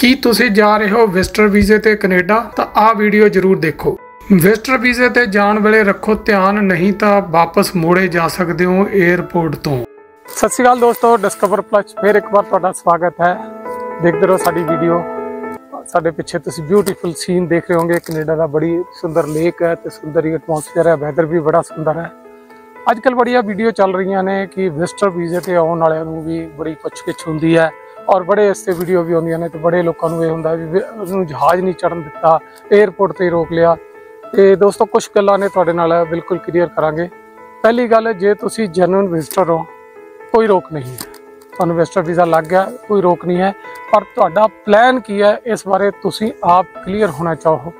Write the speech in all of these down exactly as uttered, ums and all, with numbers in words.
ਕੀ ਤੁਸੀਂ ਜਾ ਰਹੇ ਹੋ ਵਿਜ਼ਟਰ ਵੀਜ਼ੇ ਤੇ ਕੈਨੇਡਾ ਤਾਂ ਆਹ ਵੀਡੀਓ ਜ਼ਰੂਰ ਦੇਖੋ। ਵਿਜ਼ਟਰ ਵੀਜ਼ੇ ਤੇ ਜਾਣ ਵੇਲੇ ਰੱਖੋ ਧਿਆਨ, ਨਹੀਂ ਤਾਂ ਵਾਪਸ ਮੋੜੇ ਜਾ ਸਕਦੇ ਹੋ ਏਅਰਪੋਰਟ ਤੋਂ। ਸਤਿ ਸ਼੍ਰੀ ਅਕਾਲ ਦੋਸਤੋ, ਡਿਸਕਵਰ ਪਲੱਸ ਫਿਰ ਇੱਕ ਵਾਰ ਤੁਹਾਡਾ ਸਵਾਗਤ ਹੈ। देखते रहो साड़ी वीडियो। साढ़े पिछे तुम ब्यूटीफुल सीन देख रहे होंगे कनेडा का। बड़ी सुंदर लेक है तो सुंदर ही एटमोसफेयर है, वैदर भी बड़ा सुंदर है। अजकल बड़िया वीडियो चल रही ने कि विजिटर वीजे पर आने वालों भी बड़ी पुछगिछ होंगी है और बड़े ऐसे वीडियो भी आदि ने। तो बड़े लोगों को यह होंगे भी उसनूं जहाज़ नहीं चढ़न दिता, एयरपोर्ट पर रोक लिया। तो दोस्तों कुछ गल्लां ने तुहाडे नाल बिल्कुल क्लीयर करांगे। पहली गल, जे तुसीं जेन्युइन विजिटर हो कोई रोक नहीं है, तुहानूं विजिटर वीज़ा लग गया कोई रोक नहीं है। पर तुहाडा प्लैन की है इस बारे तुसीं आप क्लीयर होना चाहो,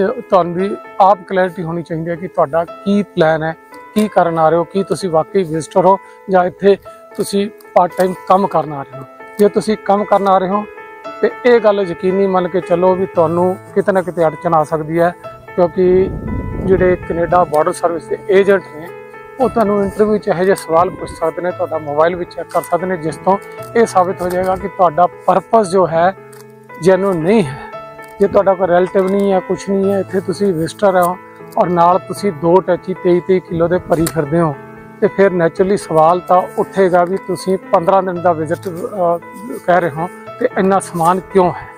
तुहानूं भी आप क्लैरिटी होनी चाहिए कि तुहाडा की प्लैन है, की करन आ रहे हो, की तुसीं वाकई विजिटर हो जां इत्थे तुसीं पार्ट टाइम काम करन आ रहे हो। जे तुसीं काम करन आ रहे हो तो यह गल यकीनी मन के चलो भी तुहानूं किते ना किते अड़चन आ सकदी है, क्योंकि जिहड़े कनेडा बॉर्डर सर्विस के एजेंट ने वो तुहानूं इंटरव्यू चाहे जे सवाल पूछ सकते हैं, तुहाडा मोबाइल भी चेक कर सकते हैं, जिस तो ये साबित हो जाएगा कि तुहाडा परपस जो है जेन्युइन नहीं है। जे तुहाडा कोई रिलेटिव नहीं है, कुछ नहीं है, इत्थे तुसीं विजिटर हो और नाल तुसीं दो टैची तेई तेई किलो के भरी फिरदे हो तो फिर नैचुरली सवाल तो उठेगा भी तुसीं पंद्रह दिन का विजिट कह रहे हो तो इन्ना समान क्यों है।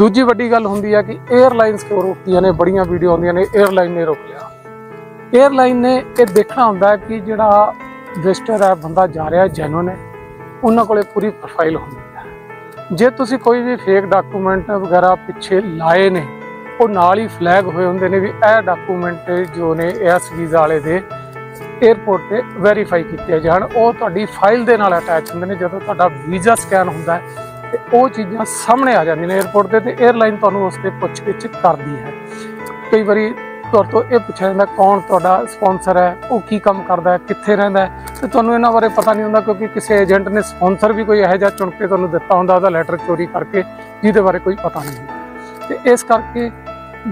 दूजी वड्डी गल होंदी है कि एयरलाइनस क्यों रोकदियां ने। बड़िया वीडियो आउंदियां ने एयरलाइन ने रोक लिया। एयरलाइन ने यह देखना होंदा है कि जिहड़ा विजिटर है बंदा जा रहा है जेन्युइन है, उन्हां कोले पूरी प्रोफाइल होंदी है। जे तुसीं कोई भी फेक डाकूमेंट वगैरह पिछे लाए ने वो नाल ही फ्लैग होए होंदे ने भी यह डाकूमेंट जो ने इस वीज़ा वाले दे एयरपोर्ट ते वैरीफाई कीते जाण, ओह तुहाडी फाइल दे नाल अटैच होंदे ने। जदों तुहाडा वीज़ा स्कैन होंदा है ਉਹ चीज़ा सामने आ जाती ने एयरपोर्ट पर, तो एयरलाइन तुहानूं उस ते पुछगिछ करती है। कई बारी तुहाडे तो यह पूछा जाता कौन तुहाडा स्पॉन्सर है, वो की काम करता है, कित्थे रहिंदा है, तो तुहानूं इन्हां बारे पता नहीं होंदा, क्योंकि किसी एजेंट ने स्पॉन्सर भी कोई इहो जिहा चुन के तुहानूं दित्ता होंदा उहदा लैटर चोरी करके, जिहदे बारे कोई पता नहीं होंदा। तो इस करके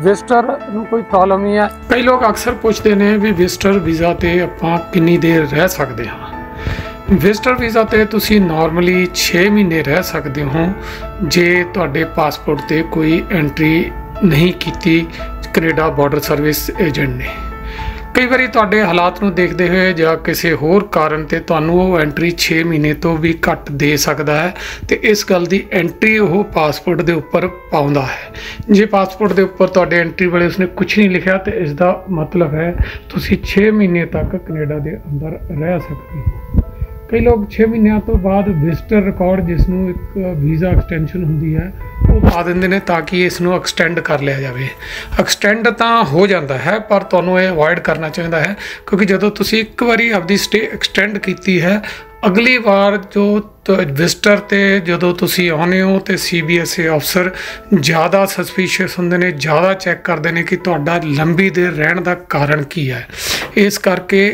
विजिटर नूं कोई प्रॉब्लम नहीं है। कई लोग अक्सर पुछदे ने भी विजिटर वीज़ा ते आपां किन्नी देर रह सकदे हां। विजिटर वीज़ा ते तुसी नॉर्मली छे महीने रह सकते हो जे तुहाडे पासपोर्ट ते कोई एंट्री नहीं कीती कनेडा बॉर्डर सर्विस एजेंट ने। कई बार तुहाडे हालात नूं देखते हुए जां किसी होर कारण ते तुहानूं वो एंट्री छे महीने तो भी घट दे सकता है। तो इस गल दी एंट्री वो पासपोर्ट के उपर पाउंदा है। जे पासपोर्ट के उपर तुहाडे एंट्री वेले उसने कुछ नहीं लिखा तो इसका मतलब है तुसी छे महीने तक कनेडा के अंदर रह सकते हो। कई लोग छे महीनों तो बाद विजिटर रिकॉर्ड जिसनों एक वीज़ा एक्सटेंशन होंदी है वो पा देंदे ने ताकि इसनों एक्सटेंड कर लिया जाए। एक्सटेंड तो हो जाता है पर तुहानूं ये अवॉइड करना चाहिए है, क्योंकि जदों तुसीं एक बारी अपनी स्टे एक्सटेंड की है अगली बार जो तो विजिटर ते जदों तुसीं आउंदे हो तो सी बी एस ए अफसर ज़्यादा सस्पीशियस होंदे ने, ज़्यादा चैक करते हैं कि तुहाडा लंबी देर रहण दा कारण की है। इस करके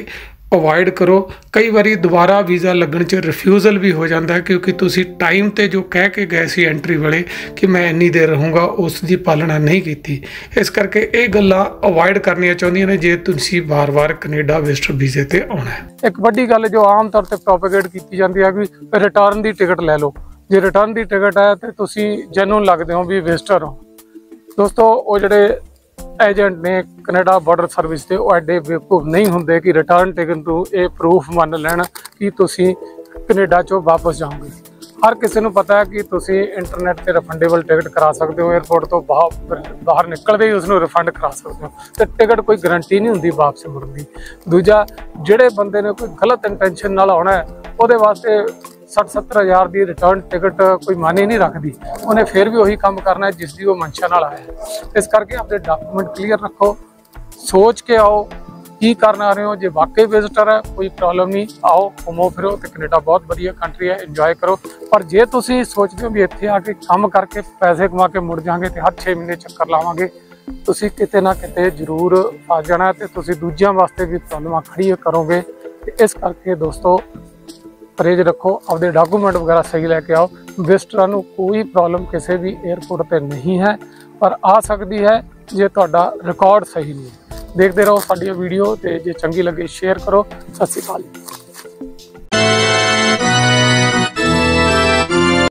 अवॉइड करो। कई बार दोबारा वीज़ा लगन च रिफ्यूज़ल भी हो जाता है, क्योंकि तुसी टाइम तो जो कह के गए सी एंट्री वेले कि मैं इन्नी देर रहूँगा उसकी पालना नहीं की। इस करके ये गल्लां अवॉइड करनियां चाहुंदियां ने जे तुसी बार बार कनेडा विजिटर वीज़े ते आउणा है। एक वड्डी गल जो आम तौर पर प्रोपेगेट की जाती है कि रिटर्न की टिकट लै लो, जे रिटर्न की टिकट है तो तुसी जेन्युइन लगदे हो भी विजिटर हो। दोस्तों वो जिहड़े एजेंट ने कनेडा बॉर्डर सर्विस से वो एडे बेवकूफ नहीं होंगे कि रिटर्न टिकट तो यह प्रूफ मान लैन कि तुसी कनेडा चो वापस जाओगे। हर किसी को पता है कि तुसी इंटरनेट से रिफंडेबल टिकट करा सकते हो, एयरपोर्ट तो बाहर बाहर निकलते ही उसनों रिफंड करा सकते हो। तो टिकट कोई गरंटी नहीं होंगी वापस मुड़न की। दूजा जिहड़े बंदे ने कोई गलत इंटेंशन नाल आना है वो वास्ते सठ सत्तर हज़ार की रिटर्न टिकट कोई माने नहीं रखती, उन्हें फिर भी वही काम करना है जिसकी वो मंशा नाल आया है। इस करके अपने डॉक्यूमेंट क्लीयर रखो, सोच के आओ की करना आ रहे हो। जो वाकई विजिटर है कोई प्रॉब्लम नहीं, आओ घूमो फिरो तो कनेडा बहुत बढ़िया कंट्री है, इंजॉय करो। पर जे तुसी सोचते हो भी इत्थे आके काम करके पैसे कमा के मुड़ जाएंगे तो हर छे महीने चक्कर लावांगे, तुसी किते ना किते जरूर आ जाना ते तुसी दूजियां वास्ते भी प्रॉब्लमां खड़ी करोगे। इस करके दोस्तों परहेज रखो, अपने डॉकूमेंट वगैरह सही लैके आओ। विजिटर को कोई प्रॉब्लम किसी भी एयरपोर्ट पर नहीं है, पर आ सकती है जे तुहाडा रिकॉर्ड सही नहीं। देखते रहो साडी वीडियो, तो जे चंगी लगे शेयर करो। सत श्री अकाल।